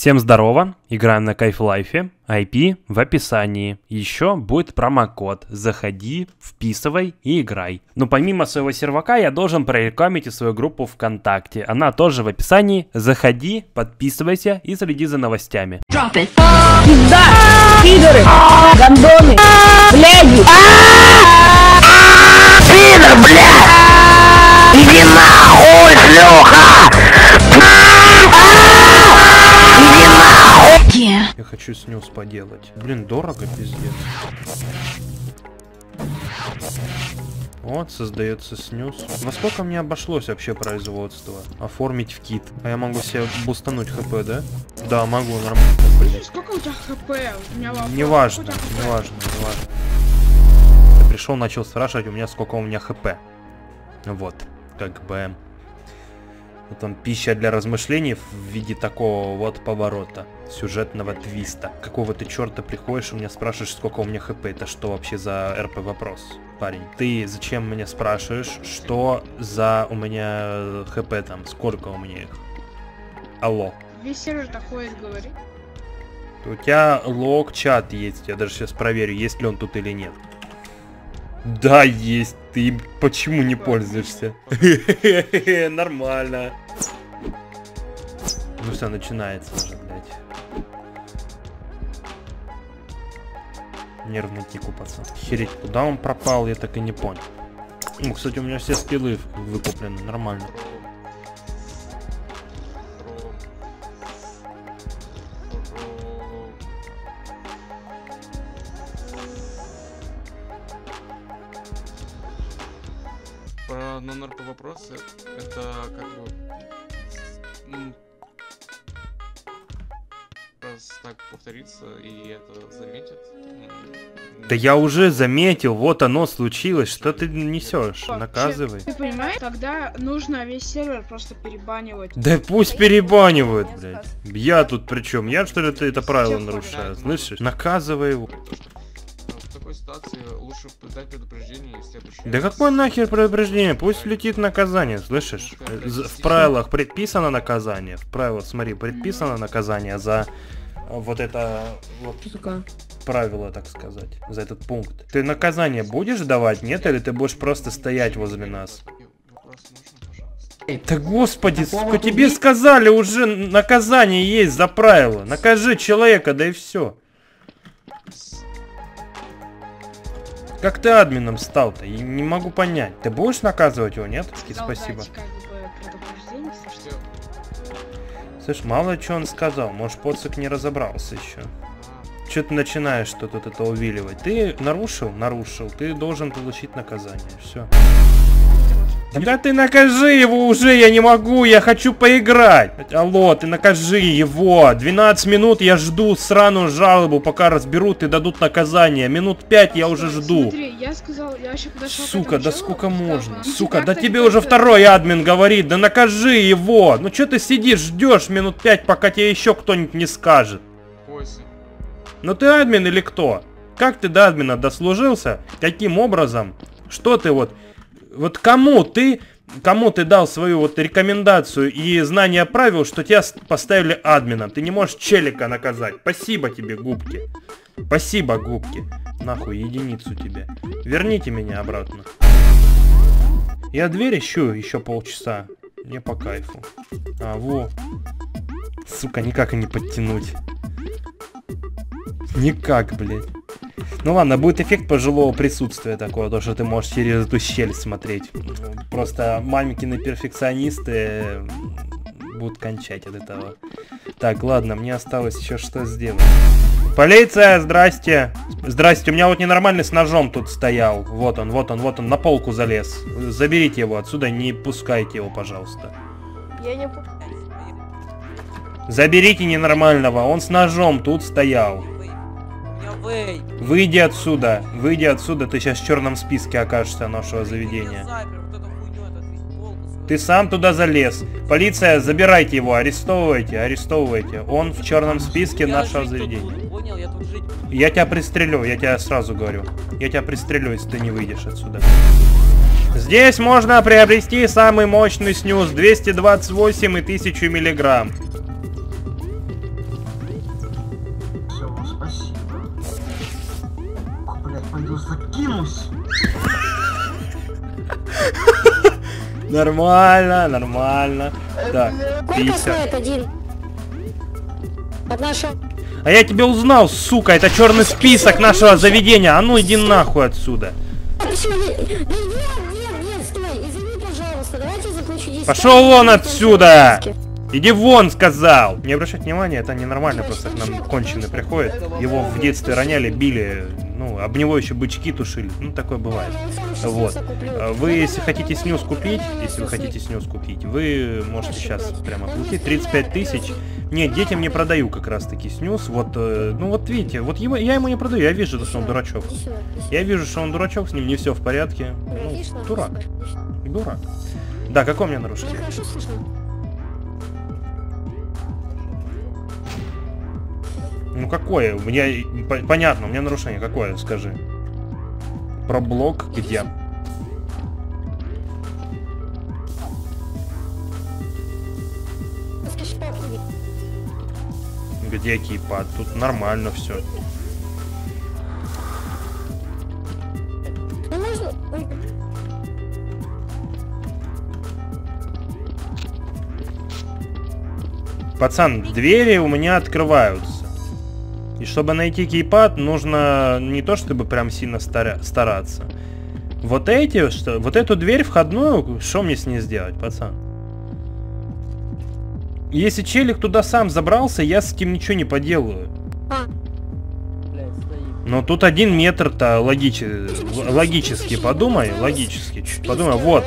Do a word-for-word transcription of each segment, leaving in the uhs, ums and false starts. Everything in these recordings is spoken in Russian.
Всем здорово, играем на Кайф Лайфе, ай пи в описании. Еще будет промокод, заходи, вписывай и играй. Но помимо своего сервака я должен прорекламить свою группу ВКонтакте, она тоже в описании. Заходи, подписывайся и следи за новостями. Пизда, пидоры, гандоны, бляди, пидор, бля, иди нахуй, шлюха. Я хочу снюс поделать. Блин, дорого, пиздец. Вот, создается снюс. Во сколько мне обошлось вообще производство? Оформить в кит. А я могу себе бустануть хп, да? Да, могу, нормально. Блин, сколько у тебя хп? У меня вопрос. Неважно, неважно, неважно. Я пришел, начал спрашивать, у меня сколько у меня хп. Вот, как бы... Вот он, пища для размышлений в виде такого вот поворота, сюжетного твиста. Какого ты черта приходишь, у меня спрашиваешь, сколько у меня хп? Это что вообще за РП вопрос, парень? Ты зачем меня спрашиваешь, что за у меня хп там, сколько у меня их? Алло. Весь сервер такой говорит. У тебя лог-чат есть, я даже сейчас проверю, есть ли он тут или нет. Да, есть. Ты почему не пользуешься? Нормально. Ну все, начинается уже, блядь. Нервный тику, пацан. Хереть, куда он пропал, я так и не понял. Ну, кстати, у меня все скиллы выкуплены, нормально. Про нон-РП вопросы, это как бы раз так повторится, и это заметит. Да я уже заметил, вот оно случилось, что ты несешь, наказывай. Ты понимаешь, тогда нужно весь сервер просто перебанивать. Да пусть перебанивают, блядь. Я тут при чем? Я что ли это правило нарушаю, слышишь? Наказывай его. Ситуации лучше дать предупреждение, если я прощу. Да какое нахер предупреждение? Пусть летит наказание, слышишь? В правилах предписано наказание. В правилах, смотри, предписано наказание за вот это вот правило, так сказать, за этот пункт. Ты наказание будешь давать, нет? Или ты будешь просто стоять возле нас? Да господи, сколько тебе сказали, уже наказание есть за правило. Накажи человека, да и все. Как ты админом стал-то? Я не могу понять. Ты будешь наказывать его, нет? Спасибо. Слышь, мало что он сказал. Может, поцик не разобрался еще. Че ты начинаешь что тут это увиливать? Ты нарушил? Нарушил. Ты должен получить наказание. Все. Да ты накажи его уже, я не могу, я хочу поиграть. Алло, ты накажи его. двенадцать минут я жду сраную жалобу, пока разберут и дадут наказание. Минут пять я уже жду. Смотри, я сказал, я еще подошел. Сука, да сколько можно? Сука, да тебе уже второй админ говорит, да накажи его. Ну что ты сидишь, ждешь минут пять, пока тебе еще кто-нибудь не скажет? Ну ты админ или кто? Как ты до админа дослужился? Каким образом? Что ты вот... Вот кому ты, кому ты дал свою вот рекомендацию и знание правил, что тебя поставили админом? Ты не можешь челика наказать. Спасибо тебе, губки. Спасибо, губки. Нахуй, единицу тебе. Верните меня обратно. Я дверь ищу еще полчаса. Мне по кайфу. А, во. Сука, никак и не подтянуть. Никак, блядь. Ну ладно, будет эффект пожилого присутствия такого, то что ты можешь через эту щель смотреть. Просто маменькины перфекционисты будут кончать от этого. Так, ладно, мне осталось еще что сделать. Полиция, здрасте. Здрасте, у меня вот ненормальный с ножом тут стоял. Вот он, вот он, вот он, на полку залез. Заберите его отсюда, не пускайте его, пожалуйста. Я не пускаю. Заберите ненормального, он с ножом тут стоял. Выйди отсюда, выйди отсюда, ты сейчас в черном списке окажешься нашего заведения. Ты сам туда залез. Полиция, забирайте его, арестовывайте, арестовывайте. Он в черном списке нашего заведения. Я тебя пристрелю, я тебя сразу говорю. Я тебя пристрелю, если ты не выйдешь отсюда. Здесь можно приобрести самый мощный снюс, двести двадцать восемь и тысячу миллиграмм. пойду закинусь. Нормально, нормально. Так, пятьдесят. А я тебя узнал, сука, это черный список нашего заведения. А ну иди нахуй отсюда. Пошел вон отсюда! Иди вон, сказал! Не обращать внимания, это ненормально, просто к нам конченый приходит. Его в детстве роняли, били, ну, об него еще бычки тушили. Ну, такое бывает. Вот. Вы, если хотите снюс купить, если вы хотите снюс купить, вы можете сейчас прямо купить тридцать пять тысяч. Нет, детям не продаю как раз-таки снюс. Вот, ну, вот видите, вот его, я ему не продаю, я вижу, что он дурачок. Я вижу, что он дурачок, с ним не все в порядке. Ну, дурак. Дурак. Да, какое у меня нарушение? Ну какое? У меня... Понятно, у меня нарушение какое, скажи. Про блок где? Где кейпад? Тут нормально все. Пацан, двери у меня открываются. И чтобы найти кейпад, нужно не то чтобы прям сильно стараться. Вот эти, что, вот эту дверь входную, что мне с ней сделать, пацан? Если челик туда сам забрался, я с этим ничего не поделаю. Но тут один метр-то логич... логически подумай, логически чуть подумай. Вот,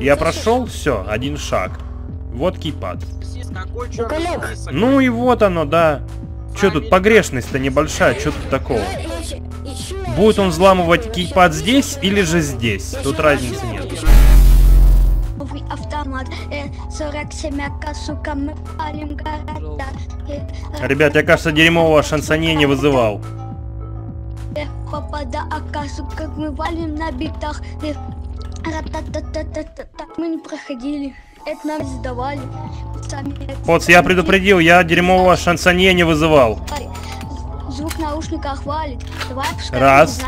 я прошел, все, один шаг. Вот кейпад. Ну и вот оно, да. Че тут погрешность-то небольшая, что тут такого? Будет он взламывать кейпад здесь или же здесь? Тут разницы нет. Ребят, я, кажется, дерьмового шансоне не вызывал. Мы не проходили. Это нам сдавали. Вот, я предупредил, я дерьмового шансонье не вызывал. Звук наушника хвалит. Давай, раз.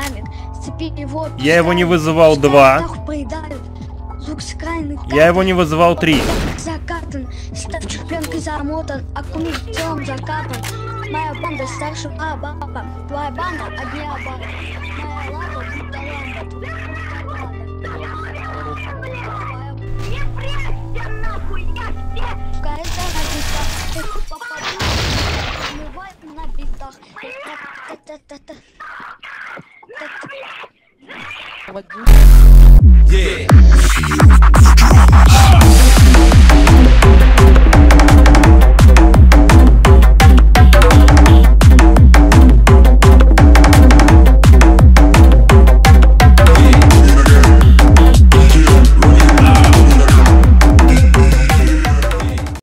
Его, я его не вызывал. Два. Звук скайны, я его не вызывал. Три. Yeah.